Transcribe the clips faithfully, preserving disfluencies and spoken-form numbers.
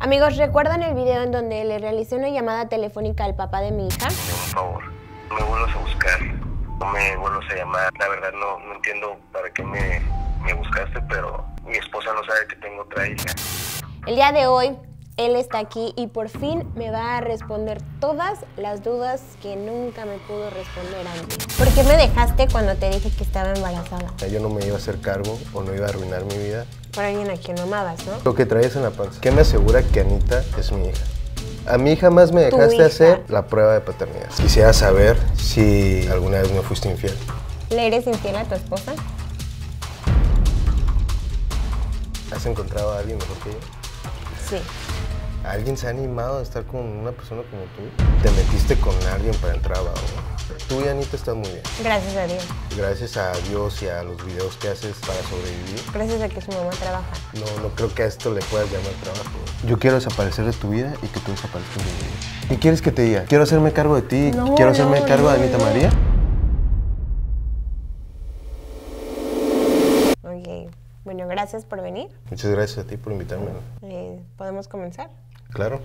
Amigos, ¿recuerdan el video en donde le realicé una llamada telefónica al papá de mi hija? Por favor, no me vuelvas a buscar, no me vuelvas a llamar. La verdad no, no entiendo para qué me, me buscaste, pero mi esposa no sabe que tengo otra hija. El día de hoy, él está aquí y por fin me va a responder todas las dudas que nunca me pudo responder antes. ¿Por qué me dejaste cuando te dije que estaba embarazada? Yo no me iba a hacer cargo o no iba a arruinar mi vida. Por alguien a quien no amabas, ¿no? Lo que traías en la panza. ¿Qué me asegura que Anita es mi hija? A mí jamás me dejaste hacer la prueba de paternidad. Quisiera saber si alguna vez me fuiste infiel. ¿Le eres infiel a tu esposa? ¿Has encontrado a alguien mejor que yo? Sí. ¿Alguien se ha animado a estar con una persona como tú? Te metiste con alguien para entrar a Badabuncio. Tú y Anita están muy bien. Gracias a Dios. Gracias a Dios y a los videos que haces para sobrevivir. Gracias a que su mamá trabaja. No, no creo que a esto le puedas llamar trabajo. Yo quiero desaparecer de tu vida y que tú desaparezcas de mi vida. ¿Y quieres que te diga? Quiero hacerme cargo de ti. No, quiero hacerme no, cargo no, de Anita no. María. Ok. Bueno, gracias por venir. Muchas gracias a ti por invitarme. Eh, ¿Podemos comenzar? Claro.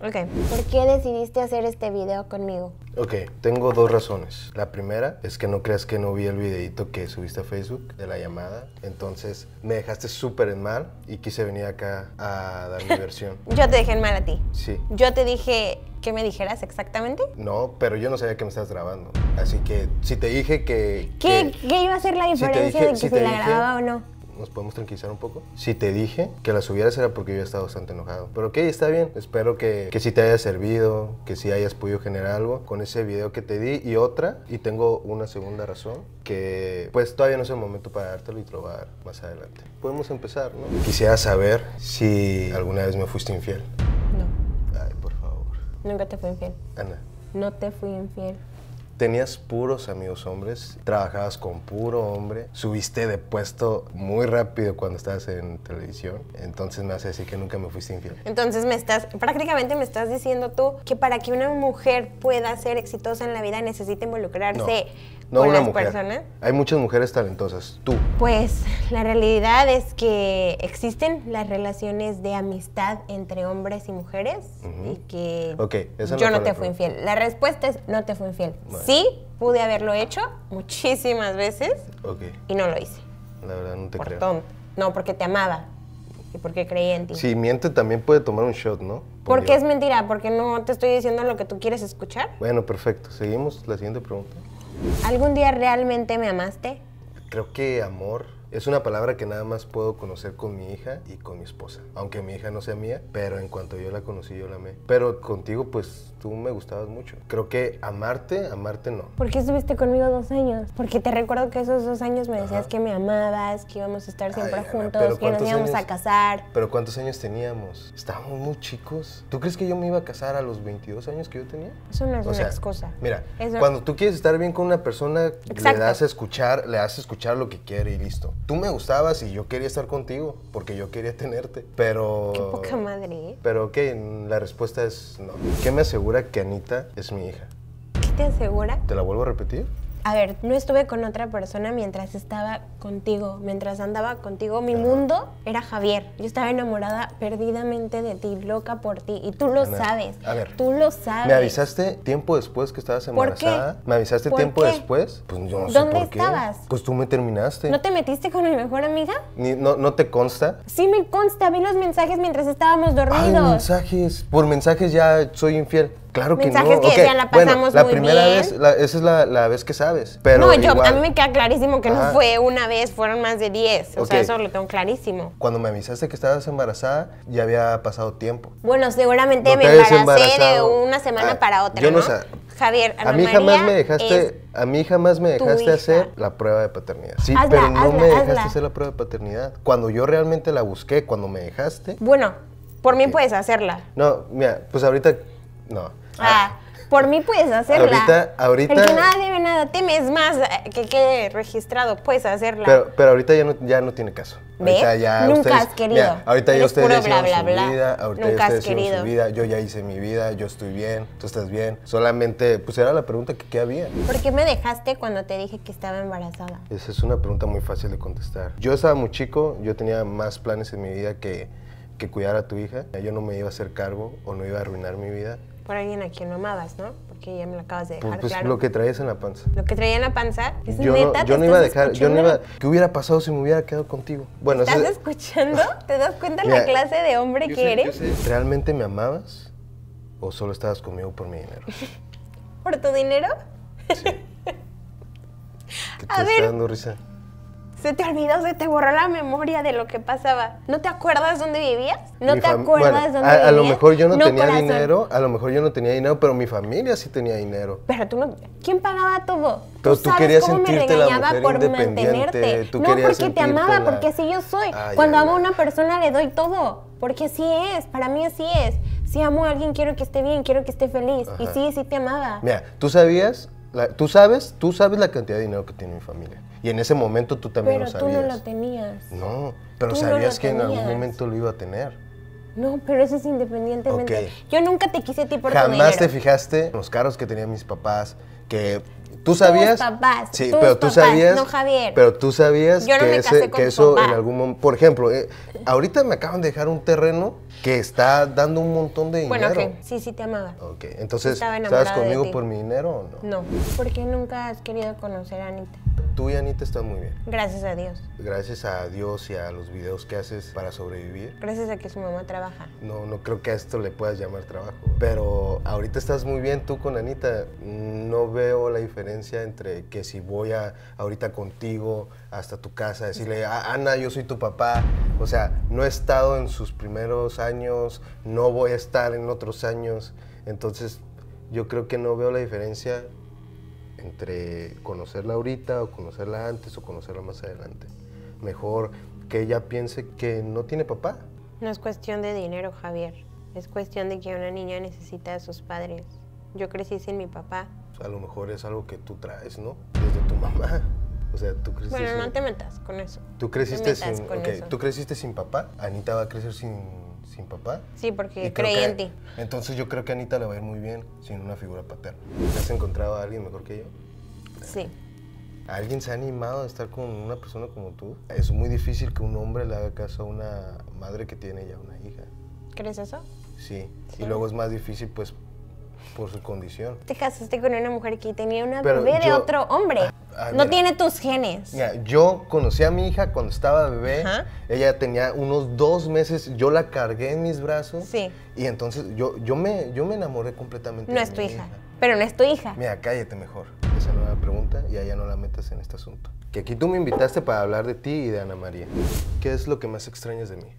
Ok. ¿Por qué decidiste hacer este video conmigo? Ok, tengo dos razones. La primera es que no creas que no vi el videito que subiste a Facebook de la llamada. Entonces, me dejaste súper en mal y quise venir acá a dar mi versión. Yo te dejé en mal a ti. Sí. Yo te dije que me dijeras exactamente. No, pero yo no sabía que me estabas grabando. Así que, si te dije que... ¿Qué, que, ¿qué iba a ser la diferencia si dije, de que si, si la dije, grababa o no? ¿Nos podemos tranquilizar un poco? Si te dije que la subieras era porque yo estaba bastante enojado. Pero ok, está bien. Espero que, que sí te haya servido, que sí hayas podido generar algo con ese video que te di. Y otra, y tengo una segunda razón, que pues todavía no es el momento para dártelo y te lo voy a dar más adelante. Podemos empezar, ¿no? Quisiera saber si alguna vez me fuiste infiel. No. Ay, por favor. Nunca te fui infiel. Ana. No te fui infiel. Tenías puros amigos hombres, trabajabas con puro hombre, subiste de puesto muy rápido cuando estabas en televisión, entonces me hace decir que nunca me fuiste infiel. Entonces me estás, prácticamente me estás diciendo tú que para que una mujer pueda ser exitosa en la vida necesita involucrarse no, no con una las mujer. personas. Hay muchas mujeres talentosas, tú. Pues la realidad es que existen las relaciones de amistad entre hombres y mujeres uh-huh. y que okay, esa yo no, no te fui infiel. La respuesta es no te fui infiel. Bueno. Sí, pude haberlo hecho muchísimas veces okay. y no lo hice. La verdad, no te creo. Por tonto. No, porque te amaba y porque creía en ti. Si miente, también puede tomar un shot, ¿no? Por porque es mentira, porque no te estoy diciendo lo que tú quieres escuchar. Bueno, perfecto. Seguimos la siguiente pregunta. ¿Algún día realmente me amaste? Creo que amor es una palabra que nada más puedo conocer con mi hija y con mi esposa. Aunque mi hija no sea mía, pero en cuanto yo la conocí, yo la amé. Pero contigo, pues, tú me gustabas mucho. Creo que amarte, amarte no. ¿Por qué estuviste conmigo dos años? Porque te recuerdo que esos dos años me decías Ajá. que me amabas, que íbamos a estar siempre Ay, juntos, Ana, que nos íbamos años, a casar. ¿Pero cuántos años teníamos? Estábamos muy chicos. ¿Tú crees que yo me iba a casar a los veintidós años que yo tenía? Eso no es o una sea, excusa. Mira, Eso... cuando tú quieres estar bien con una persona, Exacto. le das a escuchar, le das a escuchar lo que quiere y listo. Tú me gustabas y yo quería estar contigo porque yo quería tenerte, pero... Qué poca madre. Pero ok, la respuesta es no. ¿Qué me asegura que Anita es mi hija? ¿Qué te asegura? ¿Te la vuelvo a repetir? A ver, no estuve con otra persona mientras estaba contigo, mientras andaba contigo. Mi Ajá. mundo era Javier. Yo estaba enamorada perdidamente de ti, loca por ti. Y tú lo Ana, sabes. A ver. Tú lo sabes. ¿Me avisaste tiempo después que estabas embarazada? ¿Por qué? ¿Me avisaste tiempo qué? después? Pues yo no sé por qué. ¿Dónde estabas? Pues tú me terminaste. ¿No te metiste con mi mejor amiga? Ni, no, ¿No te consta? Sí me consta. Vi los mensajes mientras estábamos dormidos. Ay, mensajes. Por mensajes ya soy infiel. Claro que Mensajes no. que okay. ya la pasamos bueno, la muy primera bien. Vez, la, esa es la, la vez que sabes. Pero no, yo, igual... a mí me queda clarísimo que Ajá. no fue una vez, fueron más de diez. O okay. sea, eso lo tengo clarísimo. Cuando me avisaste que estabas embarazada, ya había pasado tiempo. Bueno, seguramente no me embaracé de una semana ah, para otra, yo no, ¿no? Sé. Javier, Ana a mí María jamás me dejaste, a mí jamás me dejaste hacer la prueba de paternidad. Sí, hazla, pero no hazla, me dejaste hazla. hacer la prueba de paternidad. Cuando yo realmente la busqué, cuando me dejaste. Bueno, por mí okay. puedes hacerla. No, mira, pues ahorita no. Ah, por mí puedes hacerla. Ahorita, ahorita... El que nada debe nada teme, es más, que quede registrado, puedes hacerla. Pero, pero ahorita ya no, ya no tiene caso. ¿Ves? Ahorita ya Nunca ustedes, has querido. Mira, ahorita ya ustedes hicieron bla, su bla, vida, ahorita Nunca ya ustedes has su vida, yo ya hice mi vida, yo estoy bien, tú estás bien. Solamente, pues era la pregunta que, que había. ¿Por qué me dejaste cuando te dije que estaba embarazada? Esa es una pregunta muy fácil de contestar. Yo estaba muy chico, yo tenía más planes en mi vida que... que cuidara a tu hija. Yo no me iba a hacer cargo o no iba a arruinar mi vida. Por alguien a quien no amabas, ¿no? Porque ya me lo acabas de dejar, pues, pues, claro. Lo que traías en la panza. Lo que traía en la panza. ¿Es yo neta? No, yo no iba a dejar, escuchando? Yo no iba. ¿Qué hubiera pasado si me hubiera quedado contigo? Bueno, ¿estás eso... escuchando? ¿Te das cuenta de la clase de hombre que sé, eres? Yo sé. ¿Realmente me amabas o solo estabas conmigo por mi dinero? ¿Por tu dinero? Sí. ¿Qué te a está ver... dando risa? Se te olvidó, se te borró la memoria de lo que pasaba. ¿No te acuerdas dónde vivías? ¿No mi te acuerdas bueno, dónde a, vivías? A lo mejor yo no, no tenía corazón. dinero, a lo mejor yo no tenía dinero, pero mi familia sí tenía dinero. Pero tú no... ¿Quién pagaba todo? Tú, ¿tú sabes cómo me regañaba por mantenerte? No, porque te amaba, la... porque así yo soy. Ah, Cuando ya, amo a una persona le doy todo, porque así es, para mí así es. Si amo a alguien quiero que esté bien, quiero que esté feliz. Ajá. Y sí, sí te amaba. Mira, ¿tú sabías? La, tú sabes, tú sabes la cantidad de dinero que tiene mi familia. Y en ese momento tú también pero lo sabías. Pero tú no lo tenías. No, pero tú sabías no que tenías. En algún momento lo iba a tener. No, pero eso es independientemente. Okay. Yo nunca te quise a ti por tu dinero. Jamás te fijaste en los carros que tenían mis papás, que... ¿Tú sabías? Tus papás, sí, tus pero tú papás, sabías, no Javier. Pero tú sabías no que, ese, que eso papá. En algún momento... Por ejemplo, eh, ahorita me acaban de dejar un terreno que está dando un montón de dinero. Bueno, ok, sí, sí te amaba. Ok, entonces, sí ¿estabas conmigo por mi dinero o no? No, porque nunca has querido conocer a Anita. Tú y Anita están muy bien. Gracias a Dios. Gracias a Dios y a los videos que haces para sobrevivir. Gracias a que su mamá trabaja. No, no creo que a esto le puedas llamar trabajo. Pero ahorita estás muy bien tú con Anita. No veo la diferencia entre que si voy a, ahorita contigo hasta tu casa, decirle, Ana, yo soy tu papá. O sea, no he estado en sus primeros años, no voy a estar en otros años. Entonces, yo creo que no veo la diferencia entre conocerla ahorita o conocerla antes o conocerla más adelante. Mejor que ella piense que no tiene papá. No es cuestión de dinero, Javier. Es cuestión de que una niña necesita a sus padres. Yo crecí sin mi papá. A lo mejor es algo que tú traes, ¿no? Desde tu mamá. O sea, tú creciste Bueno, sin... no te metas con eso. Tú creciste, no sin... Okay. ¿Tú creciste sin papá? ¿Anita va a crecer sin, sin papá? Sí, porque creí que... en ti. Entonces yo creo que a Anita le va a ir muy bien sin una figura paterna. ¿Te has encontrado a alguien mejor que yo? Sí. ¿Alguien se ha animado a estar con una persona como tú? Es muy difícil que un hombre le haga caso a una madre que tiene ya una hija. ¿Crees eso? Sí. sí. Y luego es más difícil, pues, por su condición. Te casaste con una mujer que tenía una Pero bebé yo, de otro hombre. Ah, no mira, tiene tus genes. Mira, yo conocí a mi hija cuando estaba bebé. Ajá. Ella tenía unos dos meses. Yo la cargué en mis brazos. Sí. Y entonces yo, yo, me, yo me enamoré completamente no de mi hija. No es tu hija. Pero no es tu hija. Mira, cállate mejor. Esa no es la pregunta y allá no la metas en este asunto. Que aquí tú me invitaste para hablar de ti y de Ana María. ¿Qué es lo que más extrañas de mí?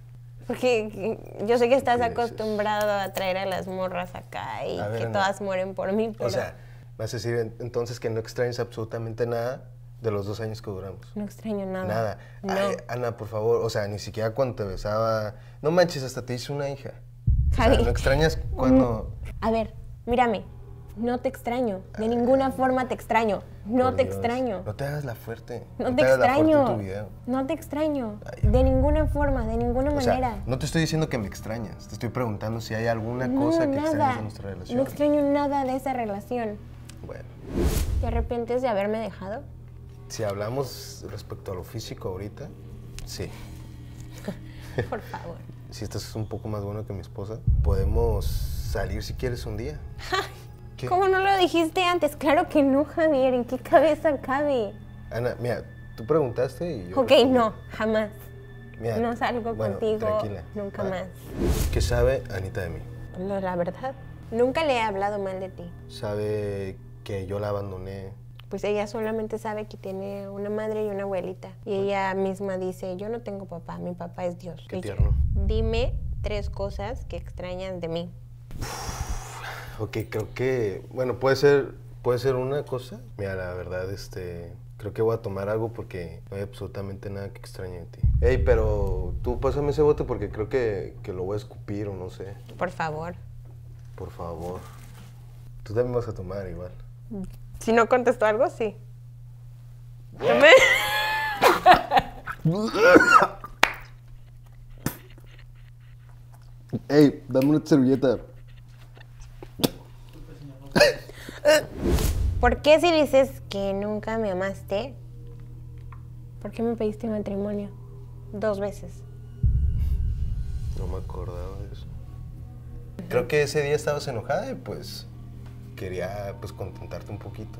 Porque yo sé que estás acostumbrado a traer a las morras acá y ver, que no. todas mueren por mí, pero... O sea, vas a decir entonces que no extrañas absolutamente nada de los dos años que duramos. No extraño nada. Nada. No. Ay, Ana, por favor, o sea, ni siquiera cuando te besaba... No manches, hasta te hice una hija. Javi. O sea, no extrañas cuando... A ver, mírame. No te extraño. De ninguna forma te extraño. No Por te Dios. extraño. No te hagas la fuerte. No, no te, te extraño. La en tu video. No te extraño. Ay, de ninguna forma, de ninguna o manera. Sea, no te estoy diciendo que me extrañas. Te estoy preguntando si hay alguna no, cosa que nada. extrañas de nuestra relación. No extraño nada de esa relación. Bueno. ¿Te arrepientes de haberme dejado? Si hablamos respecto a lo físico ahorita, sí. Por favor. Si estás es un poco más bueno que mi esposa, podemos salir si quieres un día. ¿Qué? ¿Cómo no lo dijiste antes? Claro que no, Javier. ¿En qué cabeza cabe? Ana, mira, tú preguntaste y yo... Ok, respondí. no, jamás. Mira, no salgo bueno, contigo tranquila. nunca ah. más. ¿Qué sabe Anita de mí? No, la verdad, nunca le he hablado mal de ti. ¿Sabe que yo la abandoné? Pues ella solamente sabe que tiene una madre y una abuelita. Y ella misma dice, yo no tengo papá, mi papá es Dios. Qué tierno. Dime tres cosas que extrañas de mí. Ok, creo que, bueno, puede ser, puede ser una cosa. Mira, la verdad, este, creo que voy a tomar algo porque no hay absolutamente nada que extrañe de ti. Ey, pero tú pásame ese bote porque creo que, que lo voy a escupir o no sé. Por favor. Por favor. Tú también vas a tomar igual. Si no contesto algo, sí. Tomé. Ey, dame una servilleta. ¿Por qué si dices que nunca me amaste? ¿Por qué me pediste matrimonio? Dos veces. No me acordaba de eso. Creo que ese día estabas enojada y pues quería pues contentarte un poquito.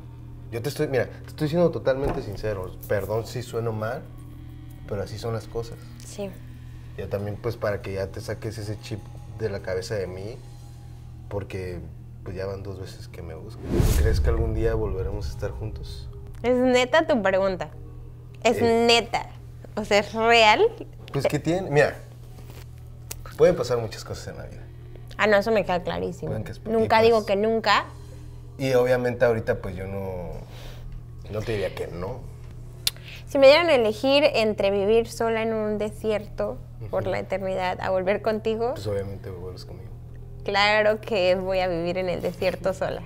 Yo te estoy, mira, te estoy siendo totalmente sincero. Perdón si sueno mal, pero así son las cosas. Sí. Yo también pues para que ya te saques ese chip de la cabeza de mí, porque pues ya van dos veces que me buscas. ¿Crees que algún día volveremos a estar juntos? Es neta tu pregunta. Es eh, neta. O sea, ¿es real? Pues que tiene, mira, pueden pasar muchas cosas en la vida. Ah, no, eso me queda clarísimo. Nunca digo que nunca. Y obviamente ahorita pues yo no, no te diría que no. Si me dieran a elegir entre vivir sola en un desierto uh-huh. por la eternidad a volver contigo... Pues obviamente vuelves conmigo. Claro que voy a vivir en el desierto sola.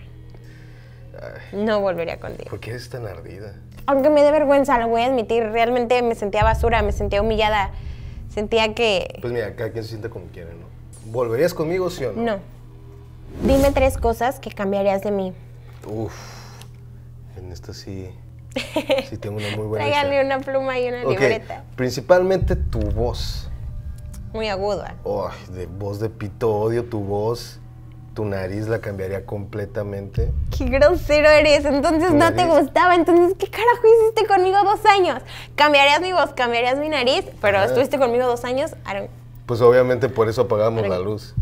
Ay, no volvería contigo. ¿Por qué eres tan ardida? Aunque me dé vergüenza, lo voy a admitir. Realmente me sentía basura, me sentía humillada. Sentía que... Pues mira, cada quien se siente como quiera, ¿no? ¿Volverías conmigo, sí o no? No. Dime tres cosas que cambiarías de mí. Uf, en esta sí... Sí tengo una muy buena... Tráigale una pluma y una okay. libreta. Principalmente tu voz. Muy aguda. Oh, de voz de pito, odio tu voz. Tu nariz la cambiaría completamente. Qué grosero eres, entonces no te gustaba. Entonces, ¿qué carajo hiciste conmigo dos años? Cambiarías mi voz, cambiarías mi nariz, pero ah. estuviste conmigo dos años. Aaron. Pues obviamente por eso apagamos Aaron. la luz.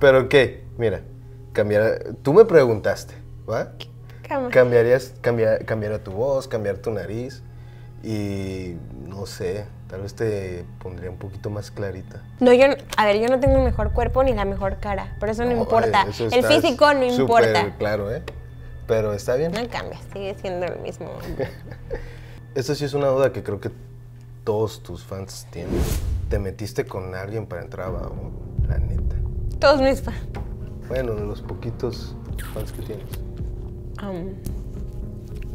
Pero ¿qué? Mira, cambiar... Tú me preguntaste, ¿va? ¿Qué? Cambiarías, cambiar, cambiar a tu voz, cambiar tu nariz y no sé, tal vez te pondría un poquito más clarita. No, yo, a ver, yo no tengo el mejor cuerpo ni la mejor cara, pero eso no, no importa. Eso el físico no importa. Claro, ¿eh? Pero está bien. No cambias, sigue siendo el mismo. Esta sí es una duda que creo que todos tus fans tienen. ¿Te metiste con alguien para entrar a Badabuncio? La neta. Todos mis fans. Bueno, los poquitos fans que tienes. Um,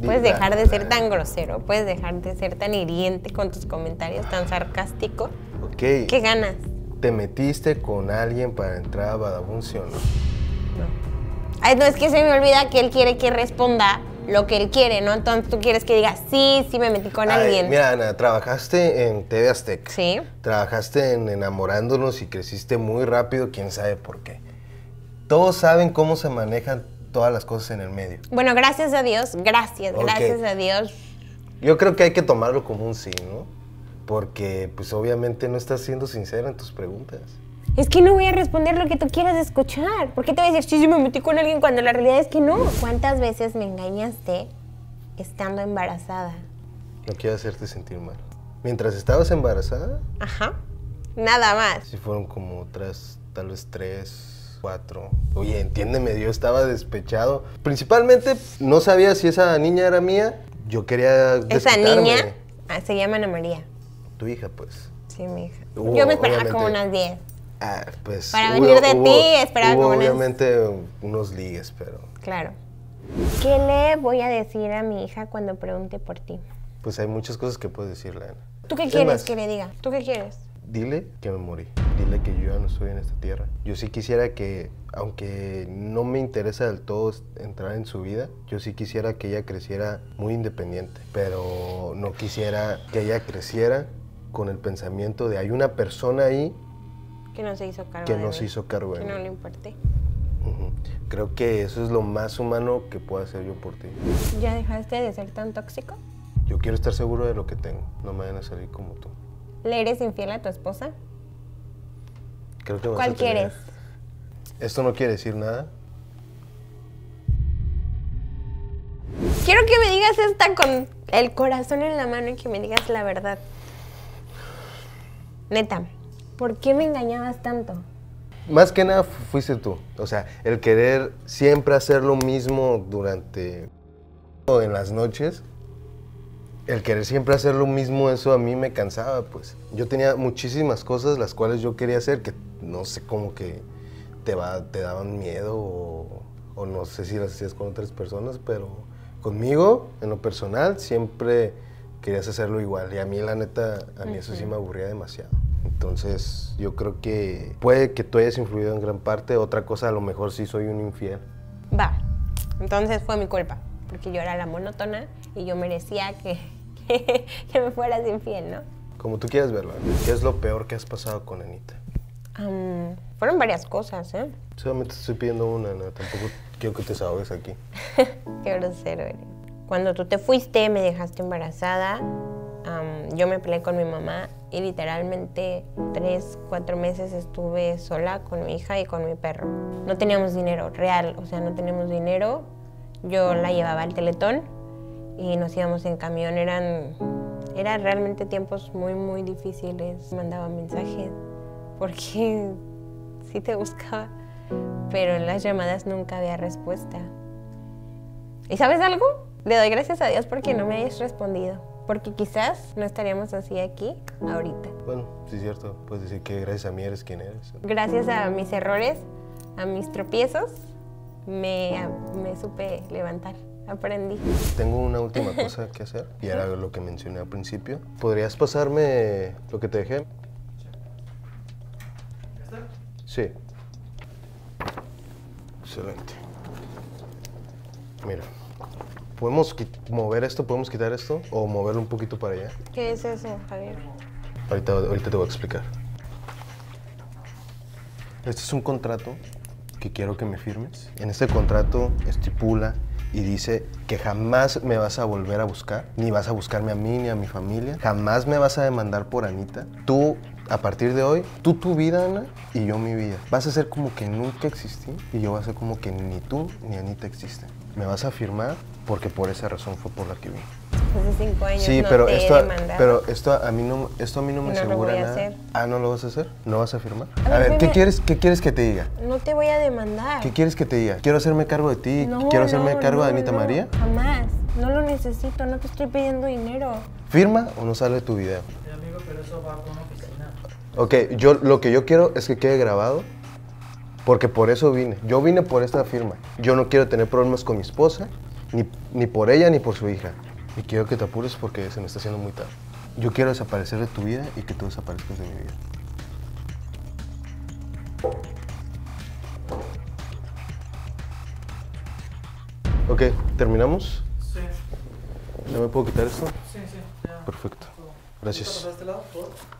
puedes dejar de ser tan grosero, puedes dejar de ser tan hiriente con tus comentarios, tan sarcástico. Okay. ¿Qué ganas? ¿Te metiste con alguien para entrar a Badabuncio o no? No. Ay, no, es que se me olvida que él quiere que responda lo que él quiere, ¿no? Entonces tú quieres que diga, sí, sí me metí con Ay, alguien. Mira, Ana, trabajaste en T V Azteca. Sí. Trabajaste en Enamorándonos y creciste muy rápido, quién sabe por qué. Todos saben cómo se manejan todas las cosas en el medio. Bueno, gracias a Dios, gracias, okay. gracias a Dios. Yo creo que hay que tomarlo como un sí, ¿no? Porque, pues, obviamente no estás siendo sincera en tus preguntas. Es que no voy a responder lo que tú quieras escuchar. ¿Por qué te voy a decir, sí, sí, me metí con alguien cuando la realidad es que no? ¿Cuántas veces me engañaste estando embarazada? No quiero hacerte sentir mal. ¿Mientras estabas embarazada? Ajá, nada más. Sí fueron como otras, tal vez tres... Cuatro. Oye, entiéndeme, yo estaba despechado. Principalmente no sabía si esa niña era mía. Yo quería desquitarme. Esa niña ah, se llama Ana María. ¿Tu hija, pues? Sí, mi hija. Hubo, yo me esperaba como unas diez. Ah, pues... Para hubo, venir de hubo, ti, esperaba hubo como unas... obviamente unos ligues, pero... Claro. ¿Qué le voy a decir a mi hija cuando pregunte por ti? Pues hay muchas cosas que puedes decirle, Ana. ¿Tú qué quieres más? Que le diga? ¿Tú qué quieres? Dile que me morí. Dile que yo ya no estoy en esta tierra. Yo sí quisiera que, aunque no me interesa del todo entrar en su vida, yo sí quisiera que ella creciera muy independiente, pero no quisiera que ella creciera con el pensamiento de hay una persona ahí que no se hizo cargo que de no mí, se hizo cargo de que mí. No le importé. Uh-huh. Creo que eso es lo más humano que puedo hacer yo por ti. ¿Ya dejaste de ser tan tóxico? Yo quiero estar seguro de lo que tengo. No me vayan a salir como tú. ¿Le eres infiel a tu esposa? Creo que ¿Cuál quieres? Esto no quiere decir nada. Quiero que me digas esta con el corazón en la mano y que me digas la verdad. Neta, ¿por qué me engañabas tanto? Más que nada fuiste tú. O sea, el querer siempre hacer lo mismo durante... o en las noches... El querer siempre hacer lo mismo, eso a mí me cansaba, pues. Yo tenía muchísimas cosas las cuales yo quería hacer que no sé, como que te, va, te daban miedo o, o no sé si las hacías con otras personas, pero conmigo, en lo personal, siempre querías hacerlo igual. Y a mí, la neta, a mí eso sí me aburría demasiado. Entonces, yo creo que puede que tú hayas influido en gran parte. Otra cosa, a lo mejor sí soy un infiel. Va, entonces fue mi culpa, porque yo era la monótona y yo merecía que... que me fueras infiel, ¿no? Como tú quieras verlo. ¿Qué es lo peor que has pasado con Anita? Um, fueron varias cosas, ¿eh? Solamente estoy pidiendo una, Ana. Tampoco quiero que te desahogues aquí. Qué grosero eres. Cuando tú te fuiste, me dejaste embarazada. Um, yo me peleé con mi mamá y literalmente tres, cuatro meses estuve sola con mi hija y con mi perro. No teníamos dinero, real. O sea, no teníamos dinero. Yo la llevaba al teletón y nos íbamos en camión. Eran... Eran realmente tiempos muy, muy difíciles. Mandaba mensajes porque sí te buscaba, pero en las llamadas nunca había respuesta. ¿Y sabes algo? Le doy gracias a Dios porque no me hayas respondido, porque quizás no estaríamos así aquí ahorita. Bueno, sí es cierto. Puedes decir que gracias a mí eres quien eres. Gracias a mis errores, a mis tropiezos, me, me supe levantar. Aprendí. Tengo una última cosa que hacer y era lo que mencioné al principio. ¿Podrías pasarme lo que te dejé? Sí. Excelente. Mira, ¿podemos mover esto? ¿Podemos quitar esto? ¿O moverlo un poquito para allá? ¿Qué es eso, Javier? Ahorita, ahorita te voy a explicar. Este es un contrato que quiero que me firmes. En este contrato estipula y dice que jamás me vas a volver a buscar, ni vas a buscarme a mí ni a mi familia, jamás me vas a demandar por Anita. Tú, a partir de hoy, tú tu vida, Ana, y yo mi vida. Vas a ser como que nunca existí y yo voy a ser como que ni tú ni Anita existen. Me vas a firmar porque por esa razón fue por la que vine. Hace cinco años sí, no pero te esto, he demandado. Pero esto a mí no, esto a mí no me no asegura nada. Hacer. Ah, ¿no lo vas a hacer? ¿No vas a firmar? A, a ver, me... ¿qué quieres, qué quieres que te diga? No te voy a demandar. ¿Qué quieres que te diga? ¿Quiero hacerme cargo de ti? No, ¿Quiero hacerme no, cargo no, de Anita no, María? Jamás. No lo necesito. No te estoy pidiendo dinero. ¿Firma o no sale tu video? Sí, amigo, pero eso va con una oficina. Ok, yo, lo que yo quiero es que quede grabado. Porque por eso vine. Yo vine por esta firma. Yo no quiero tener problemas con mi esposa, ni, ni por ella ni por su hija. Y quiero que te apures porque se me está haciendo muy tarde. Yo quiero desaparecer de tu vida y que tú desaparezcas de mi vida. Ok, ¿terminamos? Sí. ¿Ya me puedo quitar esto? Sí, sí. Ya. Perfecto. Gracias. ¿Puedo pasar a este lado, por favor?